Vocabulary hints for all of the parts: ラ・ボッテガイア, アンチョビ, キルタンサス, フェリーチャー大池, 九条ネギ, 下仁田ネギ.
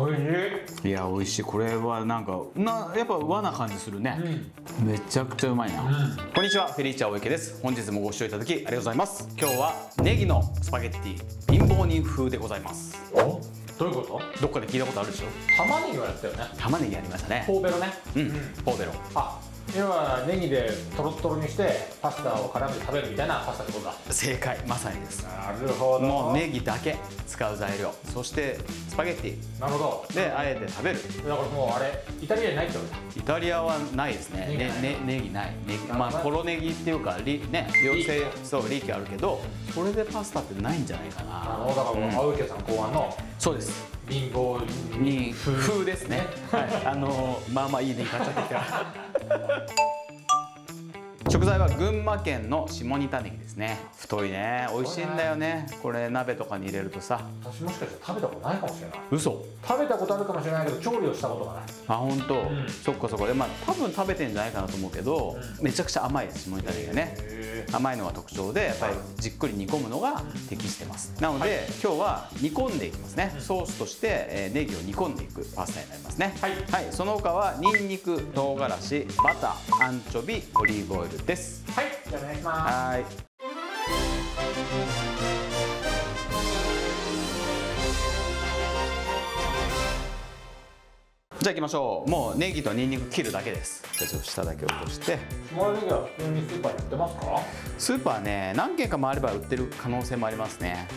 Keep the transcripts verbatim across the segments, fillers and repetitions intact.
おいしい。いやおいしい。これはなんかなやっぱ和な感じするね、うん、めちゃくちゃうまいな、うん、こんにちは、フェリーチャー大池です。本日もご視聴いただきありがとうございます。今日はネギのスパゲッティ貧乏人風でございます。おどういうこと？どっかで聞いたことあるでしょ。玉ねぎはやったよね。玉ねぎやりましたね。ポーベロね。うん、うん、ポーベロ。あ要はネギでトロトロにしてパスタを絡めて食べるみたいなパスタってことだ。正解、まさにです。なるほど。もうネギだけ使う材料、そしてスパゲッティ。なるほど。であえて食べる。だからもうあれイタリアにないってことだ。イタリアはないですね。ネギない、ね、ネギない。ネギまあポロネギっていうかリね両性そうリーキあるけど、これでパスタってないんじゃないかな。なるほど。だからもう青池さん考案の、そうです、貧乏人風ですね。はい、あのー、まあまあいいね買っちゃってから食材は群馬県の下仁田ネギですね。太いね、美味しいんだよね。これ鍋とかに入れるとさ。私もしかして食べたことないかもしれない。嘘。食べたことあるかもしれないけど調理をしたことがない。あ、本当。うん、そっかそっか。でまあ多分食べてんじゃないかなと思うけど、うん、めちゃくちゃ甘いです下仁田ネギね。甘いのが特徴で、やっぱりじっくり煮込むのが適してます。なので、はい、今日は煮込んでいきますね。うん、ソースとして、えー、ネギを煮込んでいくパスタになりますね。はい、はい、その他はニンニク、唐辛子、バター、アンチョビ、オリーブオイルです。はい、じゃあお願いします。はい。じゃあ行きましょう。もうネギとニンニク切るだけです。じゃあちょっと下だけ落として。島根ネギは普通にスーパーに売ってますか？スーパーね、何軒か回れば売ってる可能性もありますね。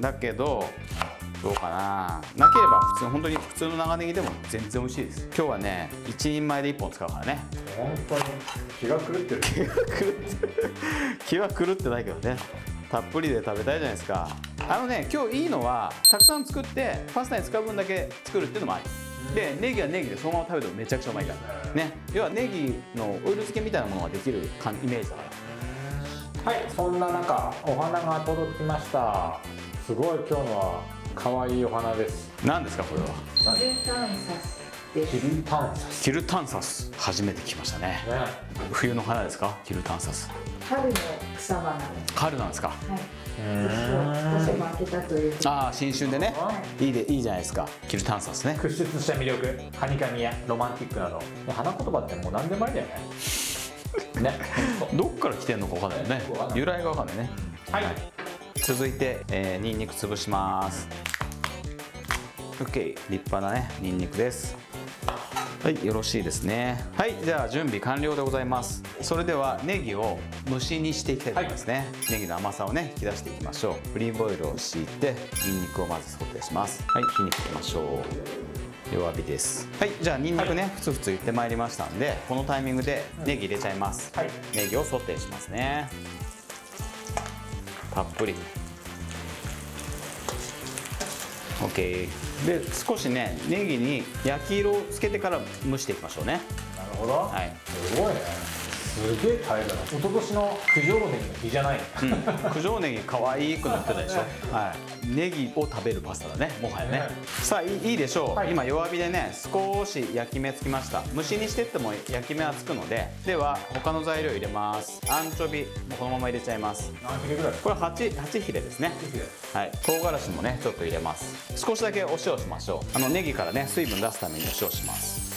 だけどどうかな。なければ普通本当に普通の長ネギでも全然美味しいです。今日はね、一人前で一本使うからね。本当に気が狂ってる。気が狂ってる。気は狂ってないけどね。たっぷりで食べたいじゃないですか。あのね、今日いいのはたくさん作ってパスタに使う分だけ作るっていうのもあり。でネギはネギでそのまま食べてもめちゃくちゃうまいからね。要はネギのオイル漬けみたいなものができるイメージだから。はい、そんな中お花が届きました。すごい今日のは可愛いお花です。何ですかこれは？キルタンサス。キルタンサス。キルタンサス初めて来ましたね。冬の花ですかキルタンサス？春の草花です。春なんですか？はい。ああ新春でね、いいでいいじゃないですか。キルタンサスね。屈出した魅力、はにかみやロマンティックなど、花言葉ってもう何でもありだよね。ね、どっから来てんのかわかんないね。由来がわかんないね。はい。続いて、えー、ニンニク潰します。オッケー、立派なねニンニクです。はい、よろしいですね。はい、じゃあ準備完了でございます。それではネギを蒸しにしていきたいと思いますね、はい、ネギの甘さをね引き出していきましょう。オリーブオイルを敷いてニンニクをまずソテーします。はい、火にかけましょう。弱火です。はい、じゃあニンニクね、はい、ふつふついってまいりましたんで、このタイミングでネギ入れちゃいます、はい、ネギをソテーしますね。たっぷり OK で、少しねネギに焼き色をつけてから蒸していきましょうね。なるほど、はい、すごいね。すげえ大変だ。おととしの九条ネギの日じゃない、うん、九条ネギ可愛くなってたでしょはい、ネギを食べるパスタだね、もはやね、うん、さあいいでしょう、はい、今弱火でね少し焼き目つきました。蒸しにしてっても焼き目はつくので、では他の材料入れます。アンチョビもこのまま入れちゃいます。何切れぐらい？これ 8, はち切れですね。はい、唐辛子もねちょっと入れます。少しだけお塩しましょう。あのネギからね水分出すためにお塩します。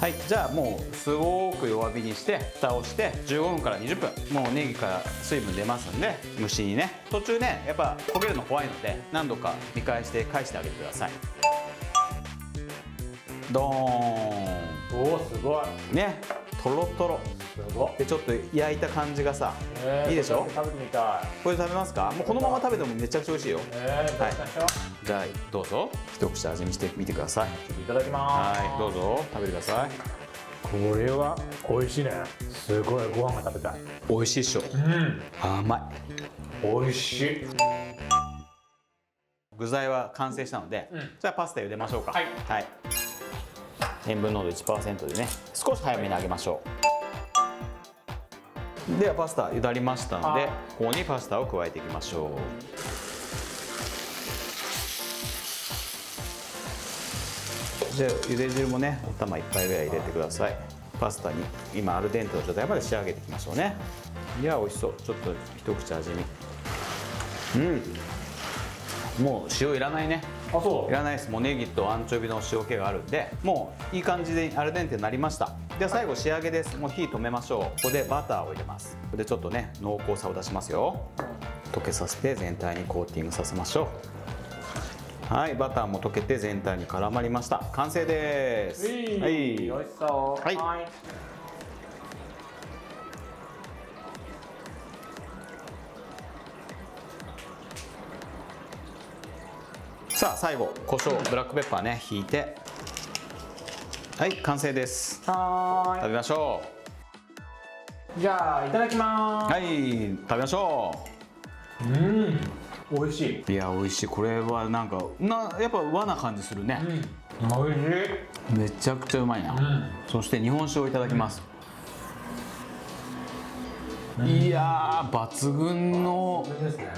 はい、じゃあもうすごく弱火にして蓋をしてじゅうごふんからにじゅっぷん、もうネギから水分出ますんで蒸しにね。途中ねやっぱ焦げるの怖いので何度か見返して返してあげてください。ドーン。おおすごいね、トロトロでちょっと焼いた感じがさ、いいでしょ。食べてみたい。これ食べますか？もうこのまま食べてもめちゃくちゃ美味しいよ。はいじゃあどうぞ一口味見してみてください。いただきます。はいどうぞ食べてください。これは美味しいね。すごいご飯が食べたい。美味しいっしょ。うん甘い。美味しい。具材は完成したので、うん、じゃあパスタ茹でましょうか。はい、はい、塩分濃度 いちパーセント でね少し早めに揚げましょう、はい、ではパスタ茹だりましたのでここにパスタを加えていきましょう。で茹で汁もね頭いっぱいぐらい入れてください。パスタに今アルデンテの状態まで仕上げていきましょうね。いや美味しそう。ちょっと一口味見。うんもう塩いらないね。いらないです。もうネギとアンチョビの塩気があるんで、もういい感じでアルデンテになりました。では最後仕上げです。もう火止めましょう。ここでバターを入れます。ここでちょっとね濃厚さを出しますよ。溶けさせて全体にコーティングさせましょう。はい、バターも溶けて全体に絡まりました。完成です。はい、美味しそう。はい、はいさあ最後、胡椒、ブラックペッパーね、ひいて、はい、完成です。はーい、食べましょう。じゃあいただきます。はい、食べましょう。うん、美味しい。いや美味しい。これはなんかな、やっぱ和な感じするね。うん、美味しい。めちゃくちゃうまいな。うん、そして日本酒をいただきます。うん、いやー抜群の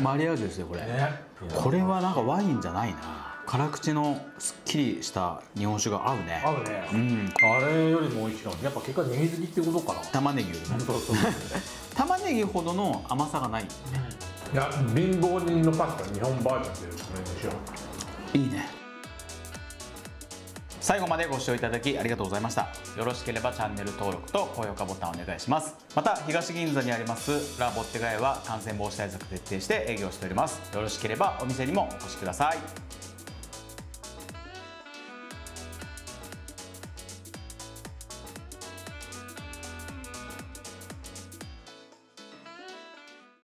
マリアージュですよこれ。ね、これはなんかワインじゃないな。辛口のすっきりした日本酒が合うね。合うね。うん、あれよりも美味しいな。やっぱ結果ネギ好きってことかな。玉ねぎよりも。そうそう。玉ねぎほどの甘さがない。うん、いや貧乏人のパスタ日本バージョンでいいね。最後までご視聴いただきありがとうございました。よろしければチャンネル登録と高評価ボタンお願いします。また東銀座にありますラボッテガヤは感染防止対策徹底して営業しております。よろしければお店にもお越しください。